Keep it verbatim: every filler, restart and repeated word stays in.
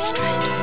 spread.